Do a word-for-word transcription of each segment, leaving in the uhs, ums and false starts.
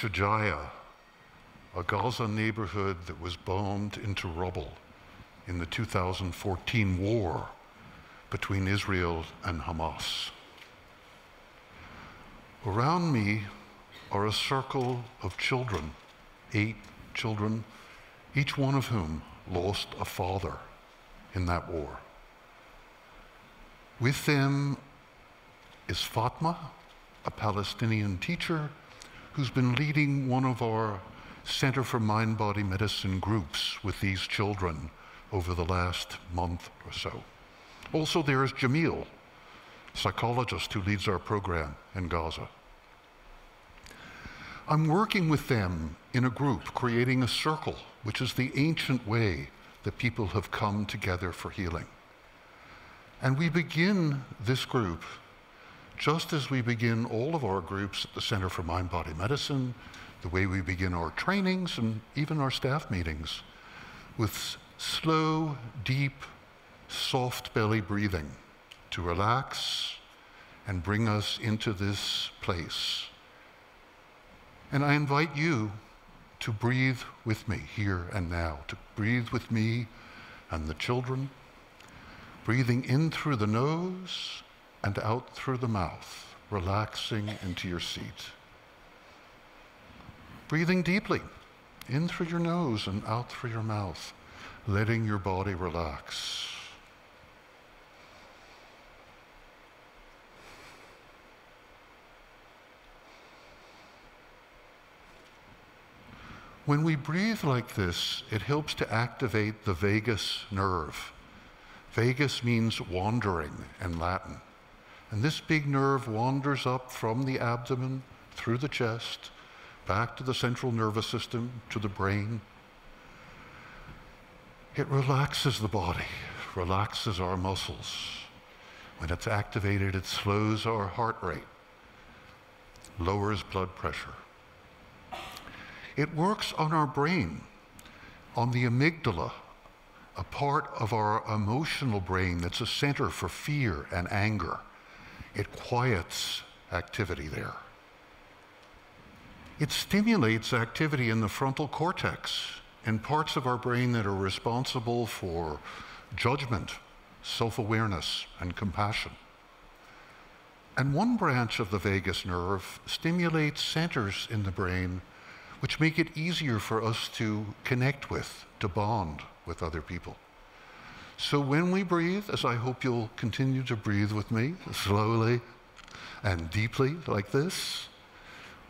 Shujaia, a Gaza neighborhood that was bombed into rubble in the two thousand fourteen war between Israel and Hamas. Around me are a circle of children, eight children, each one of whom lost a father in that war. With them is Fatma, a Palestinian teacher who's been leading one of our Center for Mind-Body Medicine groups with these children over the last month or so. Also, there is Jamil, psychologist who leads our program in Gaza. I'm working with them in a group, creating a circle, which is the ancient way that people have come together for healing. And we begin this group just as we begin all of our groups at the Center for Mind-Body Medicine, the way we begin our trainings and even our staff meetings, with slow, deep, soft belly breathing to relax and bring us into this place. And I invite you to breathe with me here and now, to breathe with me and the children, breathing in through the nose and out through the mouth, relaxing into your seat. Breathing deeply, in through your nose and out through your mouth, letting your body relax. When we breathe like this, it helps to activate the vagus nerve. Vagus means wandering in Latin. And this big nerve wanders up from the abdomen, through the chest, back to the central nervous system, to the brain. It relaxes the body, relaxes our muscles. When it's activated, it slows our heart rate, lowers blood pressure. It works on our brain, on the amygdala, a part of our emotional brain that's a center for fear and anger. It quiets activity there. It stimulates activity in the frontal cortex and parts of our brain that are responsible for judgment, self-awareness, and compassion. And one branch of the vagus nerve stimulates centers in the brain which make it easier for us to connect with, to bond with other people. So when we breathe, as I hope you'll continue to breathe with me, slowly and deeply like this,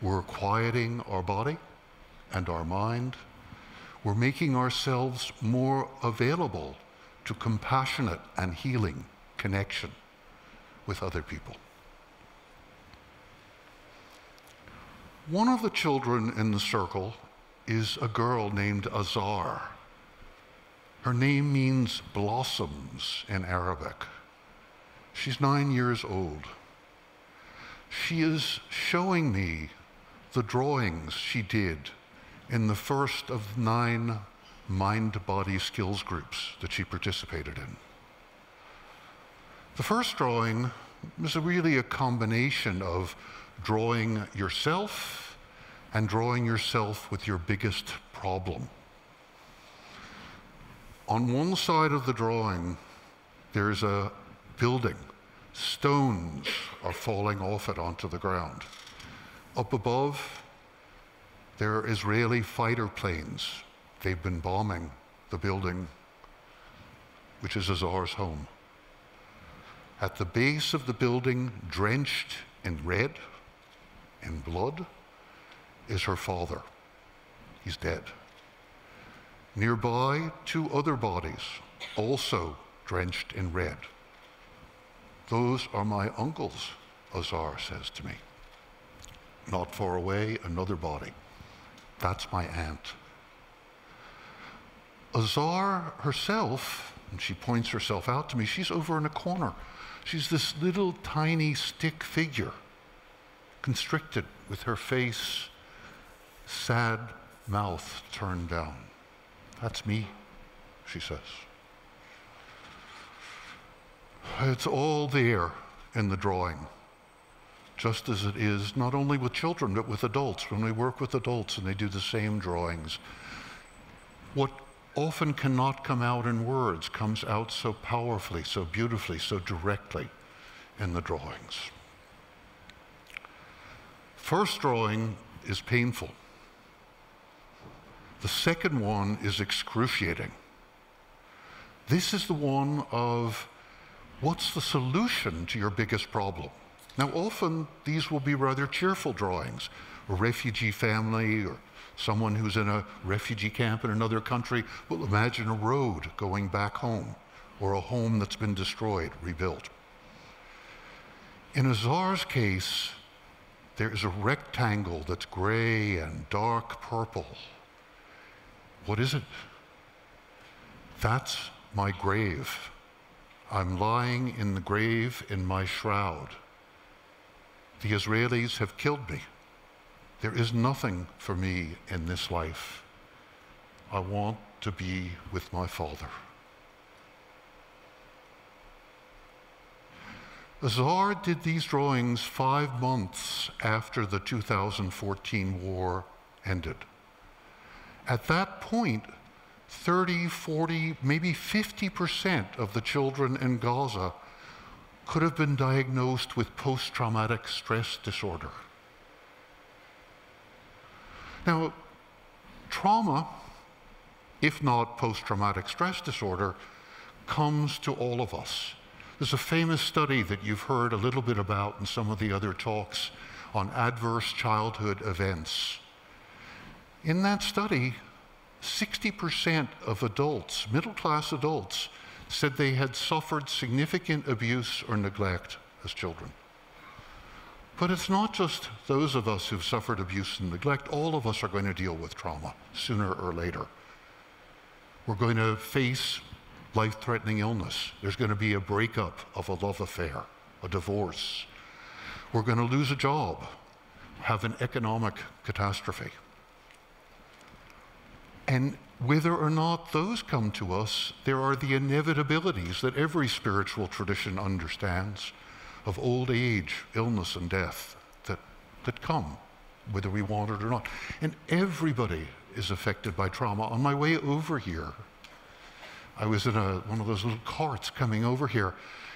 we're quieting our body and our mind. We're making ourselves more available to compassionate and healing connection with other people. One of the children in the circle is a girl named Azar. Her name means blossoms in Arabic. She's nine years old. She is showing me the drawings she did in the first of nine mind-body skills groups that she participated in. The first drawing was really a combination of drawing yourself and drawing yourself with your biggest problem. On one side of the drawing, there's a building. Stones are falling off it onto the ground. Up above, there are Israeli fighter planes. They've been bombing the building, which is Azar's home. At the base of the building, drenched in red, in blood, is her father. He's dead. Nearby, two other bodies, also drenched in red. Those are my uncles, Azar says to me. Not far away, another body. That's my aunt. Azar herself, and she points herself out to me, she's over in a corner. She's this little tiny stick figure, constricted with her face, sad mouth turned down. That's me, she says. It's all there in the drawing. just as it is not only with children, but with adults. When we work with adults and they do the same drawings, what often cannot come out in words comes out so powerfully, so beautifully, so directly in the drawings. First drawing is painful. The second one is excruciating. This is the one of what's the solution to your biggest problem? Now, often these will be rather cheerful drawings. A refugee family or someone who's in a refugee camp in another country will imagine a road going back home or a home that's been destroyed, rebuilt. In Azar's case, there is a rectangle that's gray and dark purple. What is it? That's my grave. I'm lying in the grave in my shroud. The Israelis have killed me. There is nothing for me in this life. I want to be with my father. Azar did these drawings five months after the two thousand fourteen war ended. At that point, thirty, forty, maybe fifty percent of the children in Gaza could have been diagnosed with post-traumatic stress disorder. Now, trauma, if not post-traumatic stress disorder, comes to all of us. There's a famous study that you've heard a little bit about in some of the other talks on adverse childhood events. In that study, sixty percent of adults, middle-class adults, said they had suffered significant abuse or neglect as children. But it's not just those of us who've suffered abuse and neglect. All of us are going to deal with trauma sooner or later. We're going to face life-threatening illness. There's going to be a breakup of a love affair, a divorce. We're going to lose a job, have an economic catastrophe. And whether or not those come to us, there are the inevitabilities that every spiritual tradition understands of old age, illness, and death that, that come, whether we want it or not. And everybody is affected by trauma. On my way over here, I was in a, one of those little carts coming over here,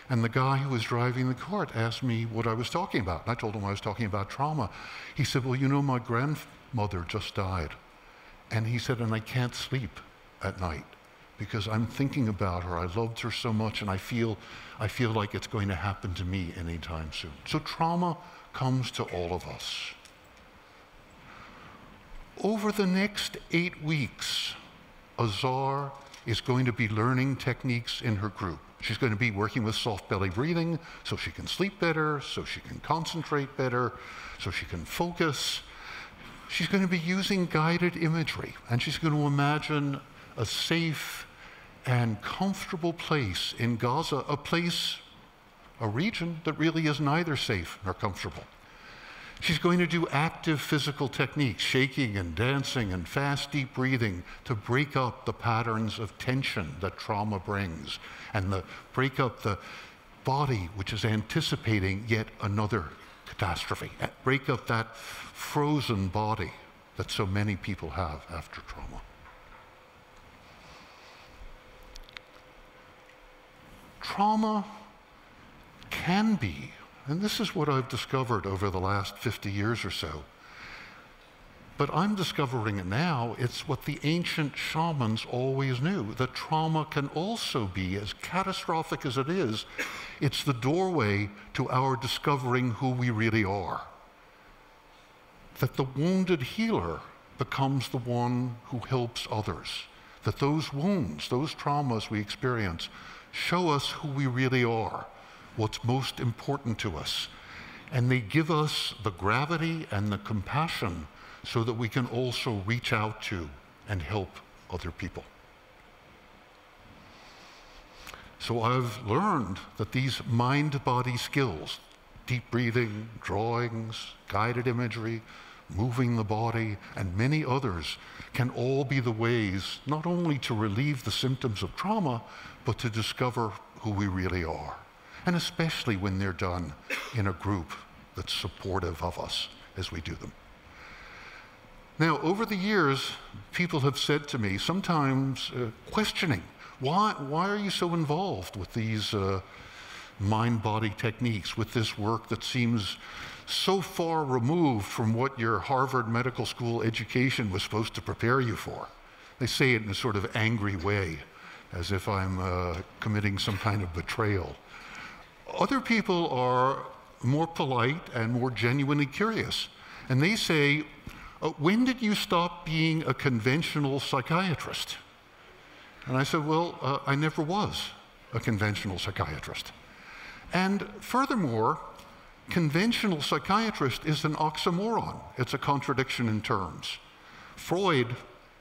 and the guy who was driving the cart asked me what I was talking about. And I told him I was talking about trauma. He said, well, you know, my grandmother just died. And he said, and I can't sleep at night because I'm thinking about her. I loved her so much, and I feel, I feel like it's going to happen to me anytime soon. So trauma comes to all of us. Over the next eight weeks, Azar is going to be learning techniques in her group. She's going to be working with soft belly breathing so she can sleep better, so she can concentrate better, so she can focus. She's going to be using guided imagery, and she's going to imagine a safe and comfortable place in Gaza, a place, a region that really is neither safe nor comfortable. She's going to do active physical techniques, shaking and dancing and fast, deep breathing, to break up the patterns of tension that trauma brings, and the, break up the body which is anticipating yet another catastrophe, break up that frozen body that so many people have after trauma. Trauma can be, and this is what I've discovered over the last fifty years or so, but I'm discovering it now, it's what the ancient shamans always knew, that trauma can also be, as catastrophic as it is, it's the doorway to our discovering who we really are. That the wounded healer becomes the one who helps others. That those wounds, those traumas we experience, show us who we really are, what's most important to us. And they give us the gravity and the compassion so that we can also reach out to and help other people. So I've learned that these mind-body skills, deep breathing, drawings, guided imagery, moving the body, and many others, can all be the ways not only to relieve the symptoms of trauma, but to discover who we really are. And especially when they're done in a group that's supportive of us as we do them. Now, over the years, people have said to me, sometimes uh, questioning, why, why are you so involved with these uh, mind-body techniques, with this work that seems so far removed from what your Harvard Medical School education was supposed to prepare you for? They say it in a sort of angry way, as if I'm uh, committing some kind of betrayal. Other people are more polite and more genuinely curious, and they say, uh, when did you stop being a conventional psychiatrist? And I said, well, uh, I never was a conventional psychiatrist. And furthermore, conventional psychiatrist is an oxymoron. It's a contradiction in terms. Freud,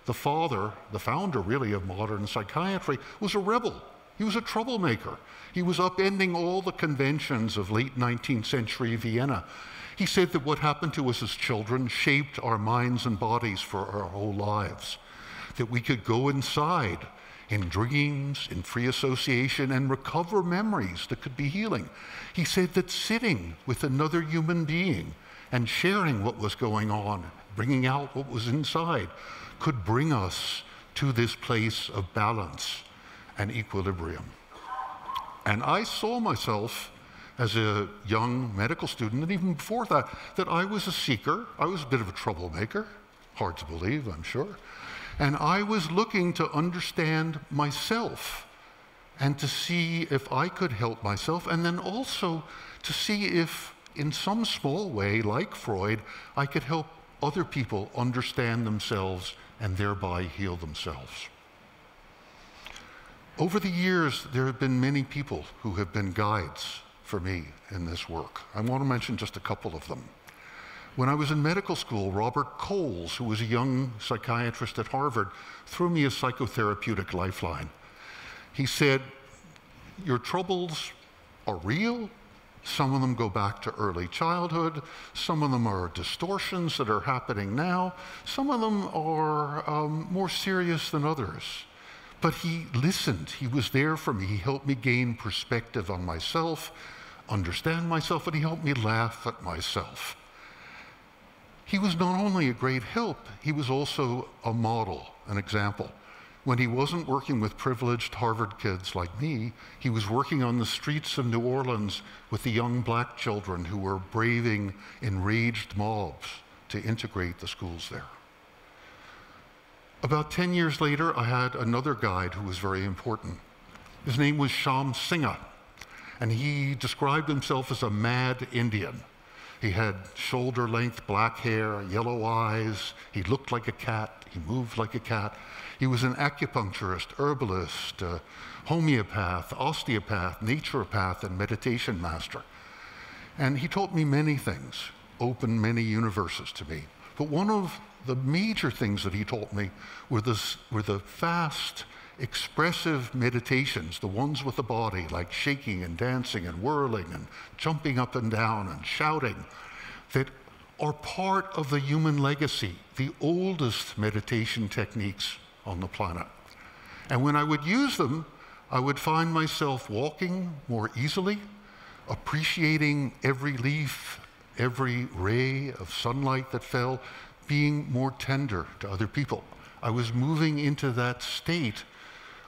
the father, the founder really of modern psychiatry, was a rebel. He was a troublemaker. He was upending all the conventions of late nineteenth century Vienna. He said that what happened to us as children shaped our minds and bodies for our whole lives, that we could go inside in dreams, in free association, and recover memories that could be healing. He said that sitting with another human being and sharing what was going on, bringing out what was inside, could bring us to this place of balance and equilibrium. And I saw myself as a young medical student, and even before that, that I was a seeker. I was a bit of a troublemaker, hard to believe, I'm sure. And I was looking to understand myself and to see if I could help myself, and then also to see if, in some small way, like Freud, I could help other people understand themselves and thereby heal themselves. Over the years, there have been many people who have been guides for me in this work. I want to mention just a couple of them. When I was in medical school, Robert Coles, who was a young psychiatrist at Harvard, threw me a psychotherapeutic lifeline. He said, your troubles are real. Some of them go back to early childhood. Some of them are distortions that are happening now. Some of them are um, more serious than others. But he listened. He was there for me. He helped me gain perspective on myself, understand myself, and he helped me laugh at myself. He was not only a great help, he was also a model, an example. When he wasn't working with privileged Harvard kids like me, he was working on the streets of New Orleans with the young black children who were braving enraged mobs to integrate the schools there. About ten years later, I had another guide who was very important. His name was Sham Singh, and he described himself as a mad Indian. He had shoulder-length black hair, yellow eyes. He looked like a cat. He moved like a cat. He was an acupuncturist, herbalist, uh, homeopath, osteopath, naturopath, and meditation master. And he taught me many things, opened many universes to me. But one of the major things that he taught me were, this, were the fast, expressive meditations, the ones with the body, like shaking and dancing and whirling and jumping up and down and shouting, that are part of the human legacy, the oldest meditation techniques on the planet. And when I would use them, I would find myself walking more easily, appreciating every leaf, every ray of sunlight that fell, being more tender to other people. I was moving into that state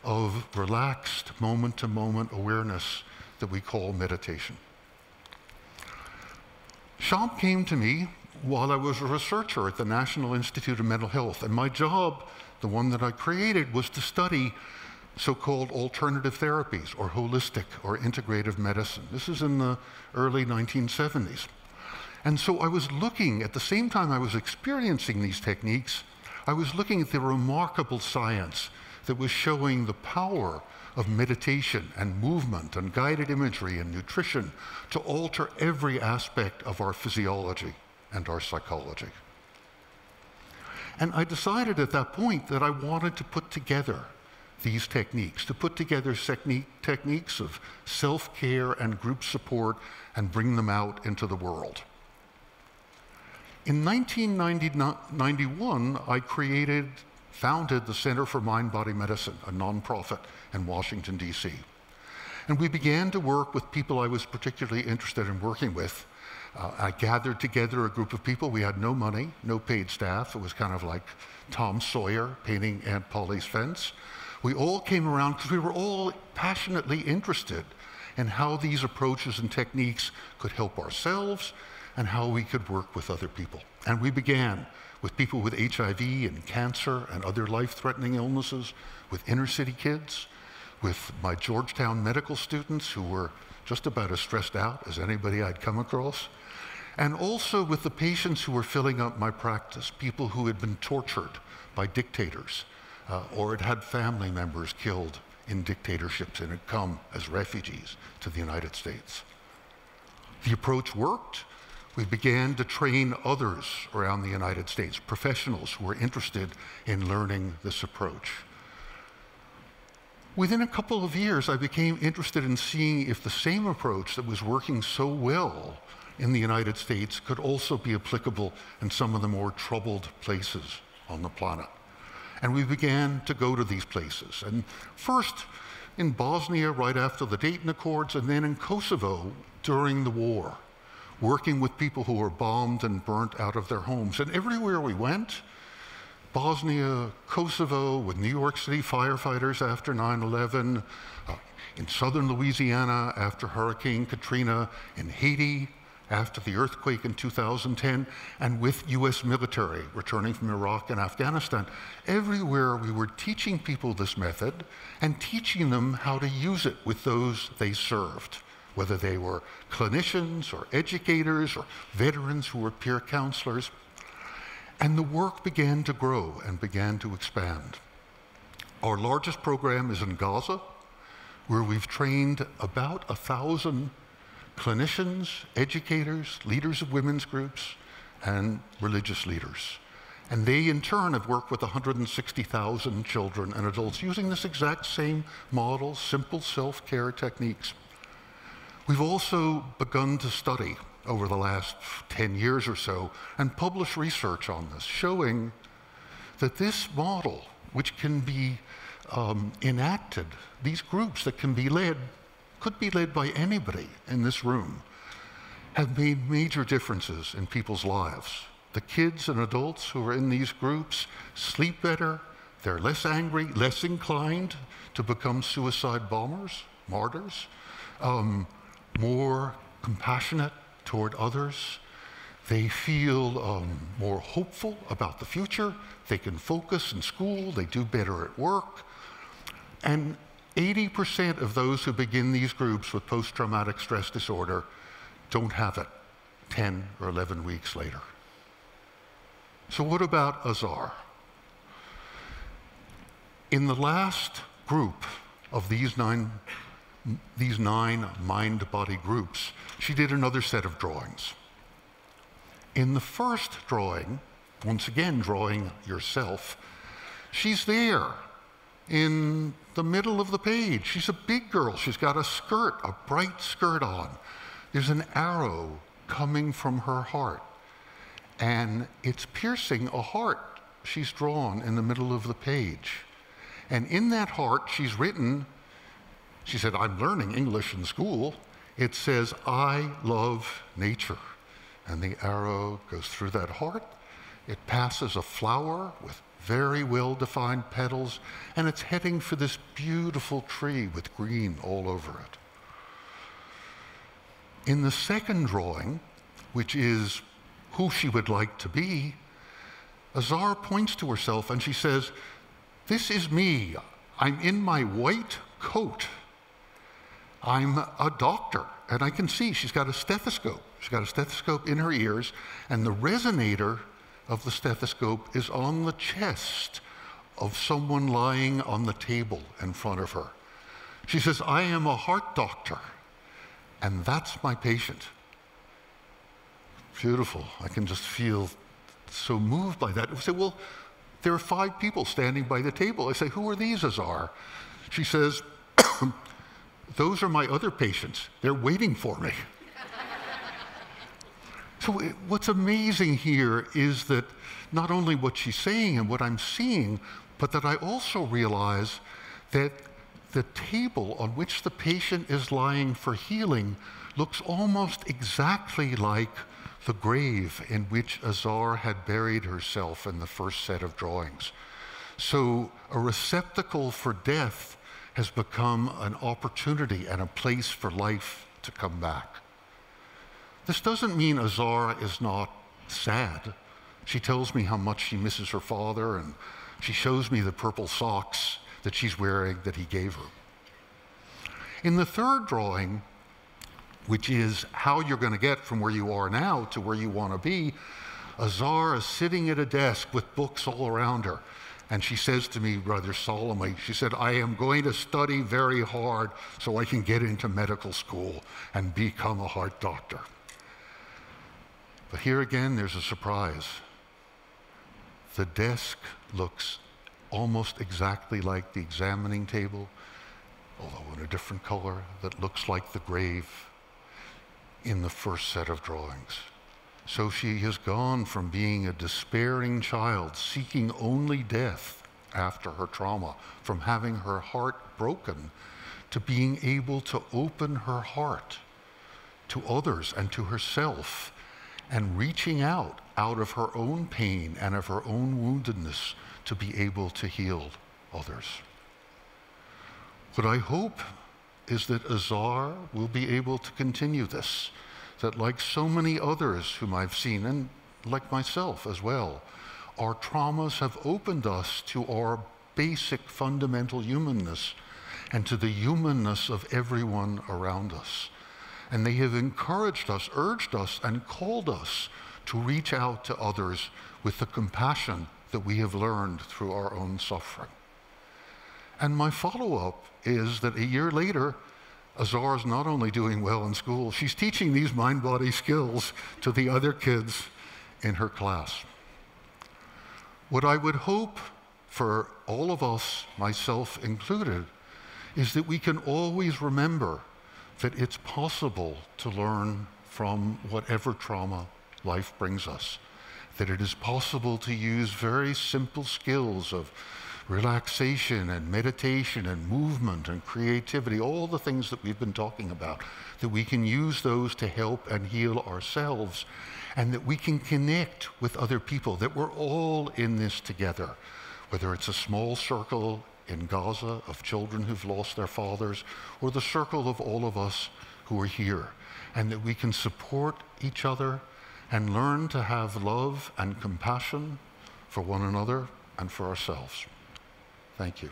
of relaxed moment-to-moment awareness that we call meditation. Sham came to me while I was a researcher at the National Institute of Mental Health, and my job, the one that I created, was to study so-called alternative therapies or holistic or integrative medicine. This is in the early nineteen seventies. And so I was looking, at the same time I was experiencing these techniques, I was looking at the remarkable science that was showing the power of meditation and movement and guided imagery and nutrition to alter every aspect of our physiology and our psychology. And I decided at that point that I wanted to put together these techniques, to put together techniques of self-care and group support and bring them out into the world. In nineteen ninety-one, I created, founded the Center for Mind-Body Medicine, a nonprofit in Washington, D C And we began to work with people I was particularly interested in working with. Uh, I gathered together a group of people. We had no money, no paid staff. It was kind of like Tom Sawyer painting Aunt Polly's fence. We all came around because we were all passionately interested in how these approaches and techniques could help ourselves and how we could work with other people. And we began with people with H I V and cancer and other life-threatening illnesses, with inner-city kids, with my Georgetown medical students who were just about as stressed out as anybody I'd come across, and also with the patients who were filling up my practice, people who had been tortured by dictators uh, or had had family members killed in dictatorships and had come as refugees to the United States. The approach worked. We began to train others around the United States, professionals who were interested in learning this approach. Within a couple of years, I became interested in seeing if the same approach that was working so well in the United States could also be applicable in some of the more troubled places on the planet. And we began to go to these places. And first in Bosnia, right after the Dayton Accords, and then in Kosovo during the war, working with people who were bombed and burnt out of their homes. And everywhere we went, Bosnia, Kosovo, with New York City firefighters after nine eleven, uh, in southern Louisiana after Hurricane Katrina, in Haiti after the earthquake in two thousand ten, and with U S military returning from Iraq and Afghanistan. Everywhere we were teaching people this method and teaching them how to use it with those they served, whether they were clinicians or educators or veterans who were peer counselors. And the work began to grow and began to expand. Our largest program is in Gaza, where we've trained about a thousand clinicians, educators, leaders of women's groups, and religious leaders. And they, in turn, have worked with one hundred sixty thousand children and adults using this exact same model, simple self-care techniques. We've also begun to study over the last ten years or so and publish research on this, showing that this model, which can be um, enacted, these groups that can be led, could be led by anybody in this room, have made major differences in people's lives. The kids and adults who are in these groups sleep better, they're less angry, less inclined to become suicide bombers, martyrs, um, more compassionate toward others. They feel um, more hopeful about the future. They can focus in school. They do better at work. And eighty percent of those who begin these groups with post-traumatic stress disorder don't have it ten or eleven weeks later. So what about Azar? In the last group of these nine these nine mind-body groups, she did another set of drawings. In the first drawing, once again drawing yourself, she's there in the middle of the page. She's a big girl. She's got a skirt, a bright skirt on. There's an arrow coming from her heart, and it's piercing a heart she's drawn in the middle of the page. And in that heart, she's written, she said, I'm learning English in school. It says, I love nature. And the arrow goes through that heart. It passes a flower with very well-defined petals, and it's heading for this beautiful tree with green all over it. In the second drawing, which is who she would like to be, Azar points to herself and she says, this is me. I'm in my white coat. I'm a doctor, and I can see she's got a stethoscope. She's got a stethoscope in her ears, and the resonator of the stethoscope is on the chest of someone lying on the table in front of her. She says, I am a heart doctor, and that's my patient. Beautiful. I can just feel so moved by that. I say, well, there are five people standing by the table. I say, who are these, Azar? She says, those are my other patients. They're waiting for me. So what's amazing here is that not only what she's saying and what I'm seeing, but that I also realize that the table on which the patient is lying for healing looks almost exactly like the grave in which Azar had buried herself in the first set of drawings. So a receptacle for death has become an opportunity and a place for life to come back. This doesn't mean Azar is not sad. She tells me how much she misses her father, and she shows me the purple socks that she's wearing that he gave her. In the third drawing, which is how you're going to get from where you are now to where you want to be, Azar is sitting at a desk with books all around her. And she says to me rather solemnly, she said, "I am going to study very hard so I can get into medical school and become a heart doctor." But here again, there's a surprise. The desk looks almost exactly like the examining table, although in a different color, that looks like the grave in the first set of drawings. So she has gone from being a despairing child seeking only death after her trauma, from having her heart broken, to being able to open her heart to others and to herself, and reaching out, out of her own pain and of her own woundedness, to be able to heal others. What I hope is that Azar will be able to continue this, that like so many others whom I've seen, and like myself as well, our traumas have opened us to our basic fundamental humanness and to the humanness of everyone around us. And they have encouraged us, urged us, and called us to reach out to others with the compassion that we have learned through our own suffering. And my follow-up is that a year later, Azar is not only doing well in school, she's teaching these mind-body skills to the other kids in her class. What I would hope for all of us, myself included, is that we can always remember that it's possible to learn from whatever trauma life brings us, that it is possible to use very simple skills of relaxation and meditation and movement and creativity, all the things that we've been talking about, that we can use those to help and heal ourselves, and that we can connect with other people, that we're all in this together, whether it's a small circle in Gaza of children who've lost their fathers, or the circle of all of us who are here, and that we can support each other and learn to have love and compassion for one another and for ourselves. Thank you.